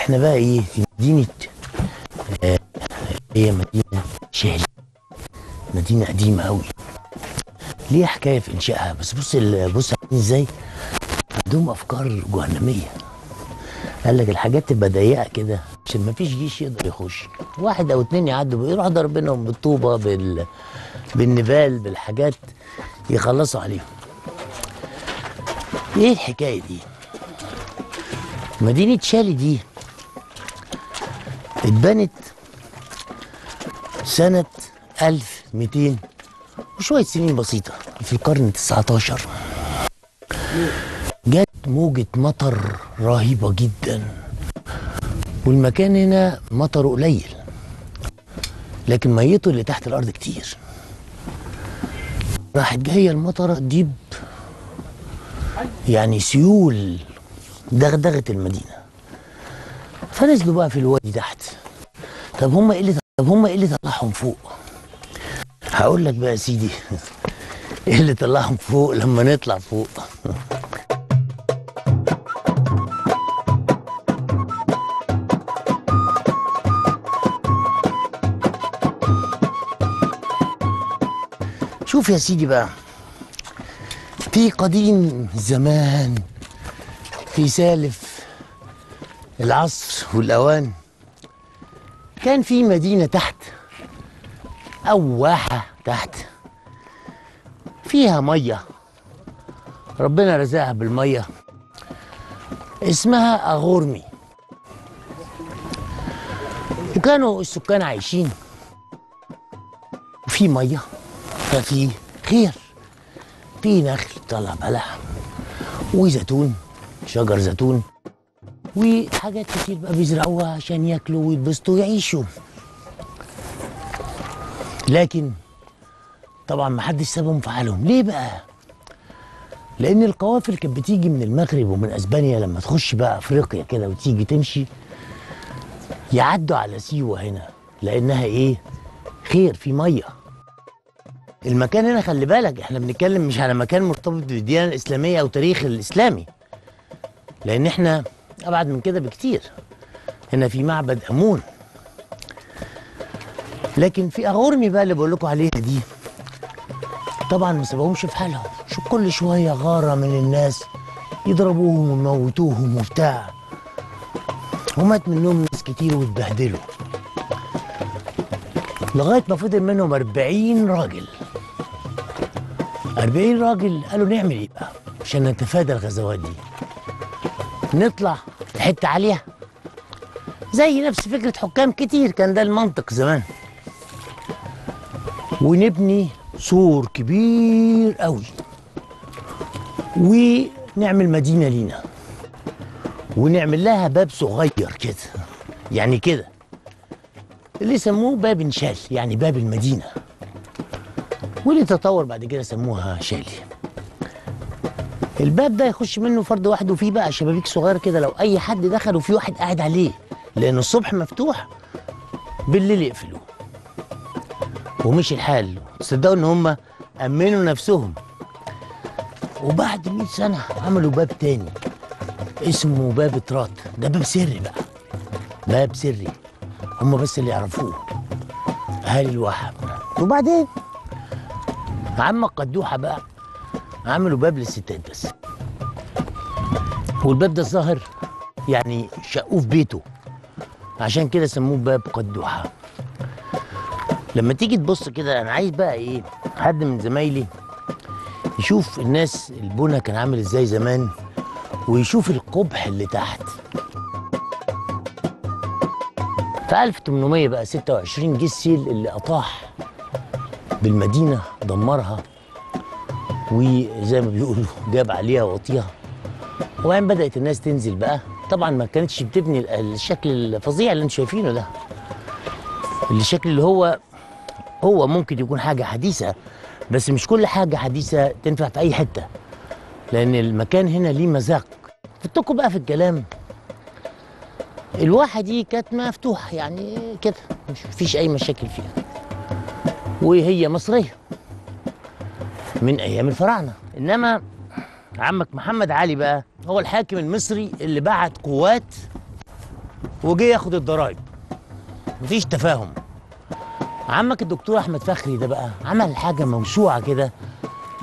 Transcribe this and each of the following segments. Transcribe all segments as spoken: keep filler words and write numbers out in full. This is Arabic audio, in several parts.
احنا بقى ايه في مدينه آه هي مدينه شالي، مدينه قديمه قوي، ليها حكايه في انشائها. بس بص بص ازاي عندهم افكار جهنميه. قال لك الحاجات تبقى ضيقه كده عشان ما فيش جيش يقدر يخش، واحد او اتنين يعدوا يروح ضربينهم بالطوبه بال بالنبال بالحاجات يخلصوا عليهم. ايه الحكايه دي؟ مدينه شالي دي اتبنت سنه ألف ومئتين وشويه سنين بسيطه في القرن التاسع عشر. جت موجه مطر رهيبه جدا، والمكان هنا مطره قليل لكن ميته اللي تحت الارض كتير. راحت جايه المطره ديب يعني سيول دغدغه المدينه، فنزلوا بقى في الوادي تحت. طب هم ايه اللي طب هم ايه اللي طلعهم فوق؟ هقول لك بقى يا سيدي ايه اللي طلعهم فوق لما نطلع فوق. شوف يا سيدي بقى، في قديم زمان في سالف العصر والأوان كان في مدينة تحت أو واحة تحت فيها مية، ربنا رزقها بالمية، اسمها أغورمي. وكانوا السكان عايشين وفي مية ففي خير، في نخل طلع بلح وزيتون، شجر زيتون، وحاجات كتير بقى بيزرعوها عشان ياكلوا ويتبسطوا ويعيشوا. لكن طبعا ما حدش سابهم في حالهم. ليه بقى؟ لأن القوافل كانت بتيجي من المغرب ومن اسبانيا، لما تخش بقى افريقيا كده وتيجي تمشي يعدوا على سيوه هنا لأنها ايه؟ خير، في ميه. المكان هنا خلي بالك احنا بنتكلم مش على مكان مرتبط بالديانه الاسلاميه او تاريخ الاسلامي، لان احنا ابعد من كده بكتير. هنا في معبد آمون. لكن في أغورمي بقى اللي بقول لكم عليها دي طبعا ما سابهمش في حالهم، شوف كل شويه غاره من الناس يضربوهم ويموتوهم وبتاع، ومات منهم ناس كتير واتبهدلوا، لغايه ما فضل منهم أربعين راجل. أربعين راجل قالوا نعمل ايه بقى عشان نتفادى الغزوات دي؟ نطلع حته عاليه زي نفس فكره حكام كتير، كان ده المنطق زمان، ونبني سور كبير قوي ونعمل مدينه لينا ونعمل لها باب صغير كده، يعني كده اللي سموه باب شالي، يعني باب المدينه، واللي تطور بعد كده سموها شالي. الباب ده يخش منه فرد واحد، وفيه بقى شبابيك صغير كده لو اي حد دخل وفي واحد قاعد عليه، لان الصبح مفتوح بالليل يقفلوه. ومشي الحال، تصدقوا ان هم امنوا نفسهم. وبعد مئة سنه عملوا باب تاني اسمه باب ترات. ده باب سري بقى، باب سري هم بس اللي يعرفوه اهالي الواحه. وبعدين عم القدوحه بقى عملوا باب للستات بس، والباب ده الظاهر يعني شقوه في بيته، عشان كده سموه باب قدوحه. لما تيجي تبص كده، انا عايز بقى ايه حد من زمايلي يشوف الناس البنى كان عامل ازاي زمان، ويشوف القبح اللي تحت. في ألف وثمانمئة بقى ستة وعشرين جه السيل اللي أطاح بالمدينة، دمرها، وزي ما بيقولوا جاب عليها وطيها. وبعدين بدأت الناس تنزل بقى، طبعا ما كانتش بتبني الشكل الفظيع اللي انتم شايفينه ده، الشكل اللي هو هو ممكن يكون حاجة حديثة، بس مش كل حاجة حديثة تنفع في أي حتة، لأن المكان هنا ليه مذاق. فتكوا بقى في الكلام، الواحة دي كانت مفتوحة يعني كده مش فيش أي مشاكل فيها، وهي مصرية من أيام الفراعنة. إنما عمك محمد علي بقى هو الحاكم المصري اللي بعت قوات وجي ياخد الضرايب. مفيش تفاهم. عمك الدكتور أحمد فخري ده بقى عمل حاجة موسوعة كده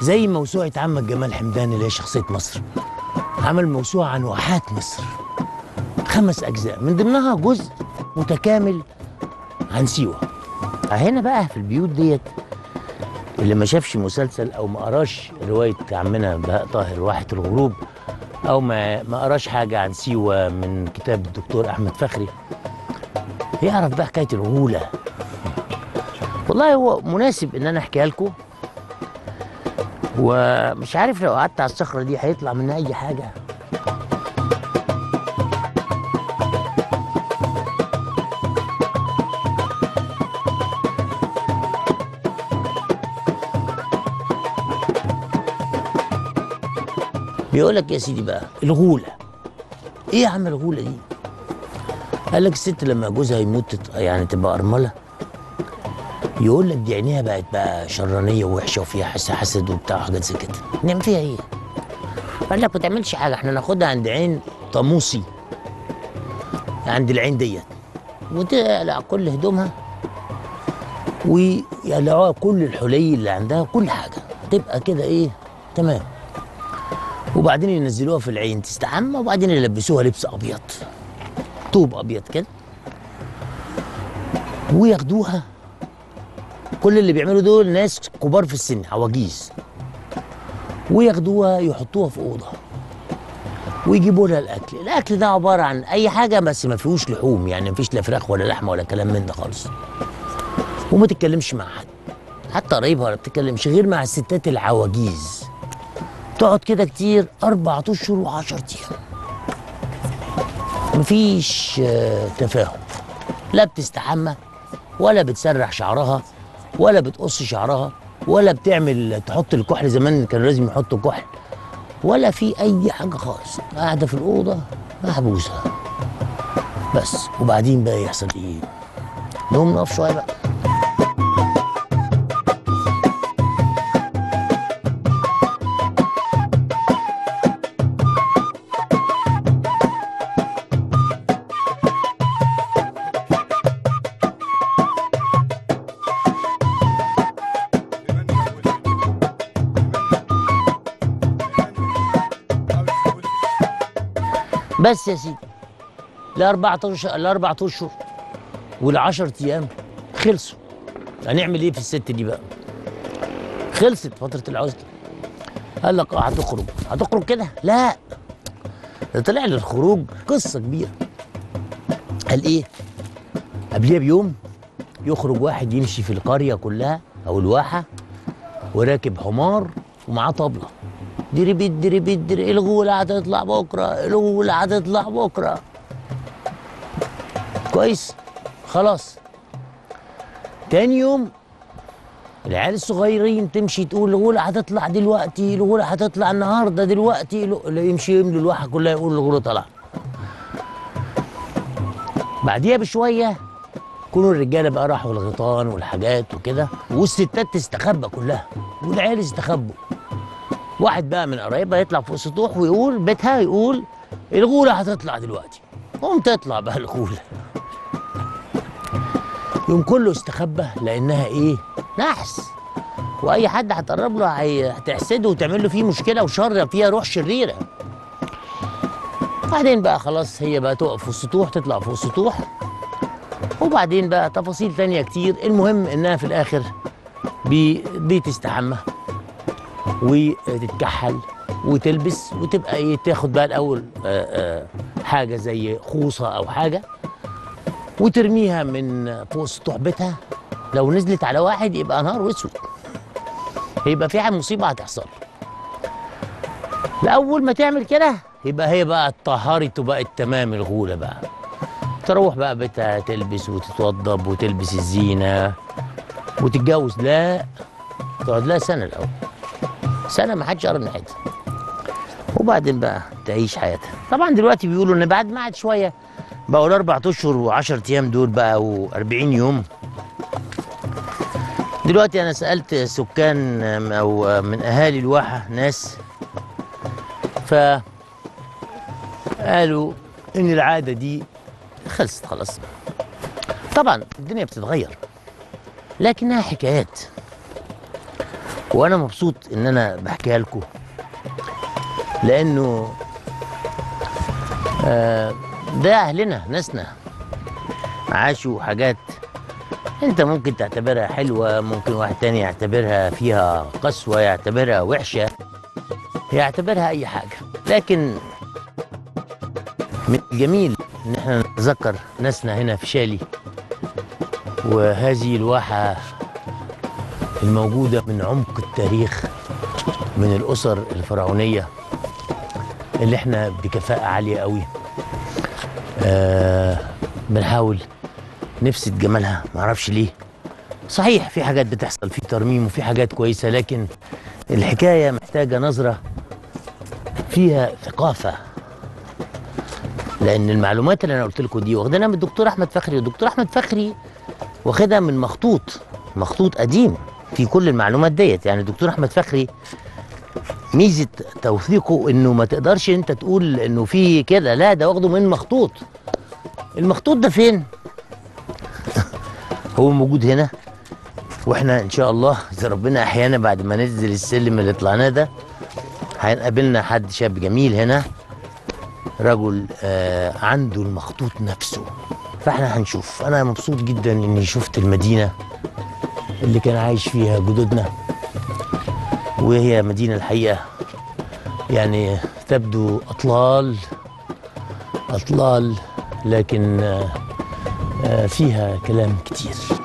زي موسوعة عمك جمال حمدان اللي هي شخصية مصر. عمل موسوعة عن واحات مصر. خمس أجزاء من ضمنها جزء متكامل عن سيوه. هنا بقى في البيوت ديت اللي ما شافش مسلسل أو ما قراش رواية عمنا بهاء طاهر واحة الغروب أو ما ما قراش حاجة عن سيوه من كتاب الدكتور أحمد فخري يعرف بقى حكاية الغولة. والله هو مناسب إن أنا أحكيها لكم، ومش عارف لو قعدت على الصخرة دي هيطلع منها أي حاجة. بيقول لك يا سيدي بقى الغولة. إيه يا عم الغولة دي؟ قال لك الست لما جوزها يموت يعني تبقى أرملة، يقول لك دي عينيها بقت بقى شرانية ووحشة وفيها حسد وبتاع وحاجات زي كده. نعم فيها إيه؟ قال لك ما تعملش حاجة، إحنا ناخدها عند عين طموسي، عند العين ديت، وتقلع كل هدومها ويقلعوها كل الحلي اللي عندها كل حاجة، تبقى كده إيه؟ تمام. وبعدين ينزلوها في العين تستحمى، وبعدين يلبسوها لبس ابيض، طوب ابيض كده، وياخدوها. كل اللي بيعملوا دول ناس كبار في السن عواجيز، وياخدوها يحطوها في اوضه ويجيبوا لها الاكل. الاكل ده عباره عن اي حاجه بس ما فيهوش لحوم، يعني ما فيش لا فراخ ولا لحمه ولا كلام من ده خالص. وما تتكلمش مع حد، حتى قرايبها ما بتتكلمش غير مع الستات العواجيز. تقعد كده كتير، أربعة أشهر وعشرة أيام. مفيش تفاهم، لا بتستحمى ولا بتسرح شعرها ولا بتقص شعرها ولا بتعمل تحط الكحل، زمان كان لازم يحطوا كحل، ولا في أي حاجة خالص، قاعدة في الأوضة محبوسة بس. وبعدين بقى يحصل إيه؟ نقوم نقف شوية بقى. بس يا سيدي لا أربعة أشهر ولا عشرة أيام خلصوا. هنعمل إيه في الست دي بقى؟ خلصت فترة العزلة. قال لك أه هتخرج. هتخرج كده؟ لا، ده طلع للخروج قصة كبيرة. قال إيه؟ قبليها بيوم يخرج واحد يمشي في القرية كلها أو الواحة وراكب حمار ومعاه طبلة، ديري بيت ديري بيت ديري، الغولة هتطلع بكرة، الغولة هتطلع بكرة. كويس؟ خلاص. تاني يوم العيال الصغيرين تمشي تقول الغولة هتطلع دلوقتي، الغولة هتطلع النهاردة دلوقتي، يمشي يملوا الواحة كلها يقول الغولة طلعت. بعديها بشوية يكونوا الرجالة بقى راحوا الغيطان والحاجات وكده، والستات تستخبى كلها والعيال يستخبوا. واحد بقى من قرايبها يطلع فوق السطوح ويقول بيتها، يقول الغولة هتطلع دلوقتي، قوم تطلع بقى الغولة. يوم كله استخبى لأنها إيه؟ نحس، وأي حد هتقرب له هتحسده وتعمل له فيه مشكلة وشر، فيها روح شريرة. بعدين بقى خلاص هي بقى تقف فوق السطوح، تطلع فوق السطوح، وبعدين بقى تفاصيل تانية كتير. المهم إنها في الآخر بي بتستحمى وتتكحل وتلبس وتبقى ايه، تاخد بقى الاول آآ آآ حاجه زي خوصه او حاجه وترميها من فوق سطوح بيتها. لو نزلت على واحد يبقى نهار واسود، هيبقى في حاجه مصيبه هتحصل. لاول ما تعمل كده يبقى هي بقى اتطهرت وبقت تمام الغوله. بقى تروح بقى بيتها تلبس وتتوضب وتلبس الزينه وتتجوز. لا، تقعد لها سنه الاول، سنة ما حدش قرب ناحيتها، وبعدين بقى تعيش حياتها. طبعا دلوقتي بيقولوا ان بعد ما عاد شويه بقوا الاربع اشهر وعشرة ايام دول بقى وأربعين يوم. دلوقتي انا سالت سكان او من اهالي الواحه ناس، فقالوا ان العاده دي خلصت خلاص. طبعا الدنيا بتتغير لكنها حكايات، وانا مبسوط ان انا بحكيها لكم، لانه آه ده اهلنا، ناسنا عاشوا حاجات انت ممكن تعتبرها حلوه، ممكن واحد تاني يعتبرها فيها قسوه، يعتبرها وحشه، يعتبرها اي حاجه، لكن من الجميل ان احنا نتذكر ناسنا هنا في شالي، وهذه الواحه الموجوده من عمق التاريخ، من الاسر الفرعونيه اللي احنا بكفاءه عاليه قوي آه بنحاول نفسد جمالها، معرفش ليه. صحيح في حاجات بتحصل، في ترميم وفي حاجات كويسه، لكن الحكايه محتاجه نظره فيها ثقافه، لان المعلومات اللي انا قلت لكم دي واخدينها من الدكتور احمد فخري، والدكتور احمد فخري واخدها من مخطوط مخطوط قديم في كل المعلومات ديت. يعني الدكتور احمد فخري ميزه توثيقه انه ما تقدرش انت تقول انه في كده، لا ده واخده من مخطوط. المخطوط ده فين؟ هو موجود هنا، واحنا ان شاء الله اذا ربنا احيانا بعد ما ننزل السلم اللي طلعناه ده هيقابلنا حد شاب جميل هنا، رجل آه عنده المخطوط نفسه، فاحنا هنشوف. انا مبسوط جدا اني شفت المدينه اللي كان عايش فيها جدودنا، وهي مدينه الحقيقه يعني تبدو اطلال اطلال، لكن آه فيها كلام كتير.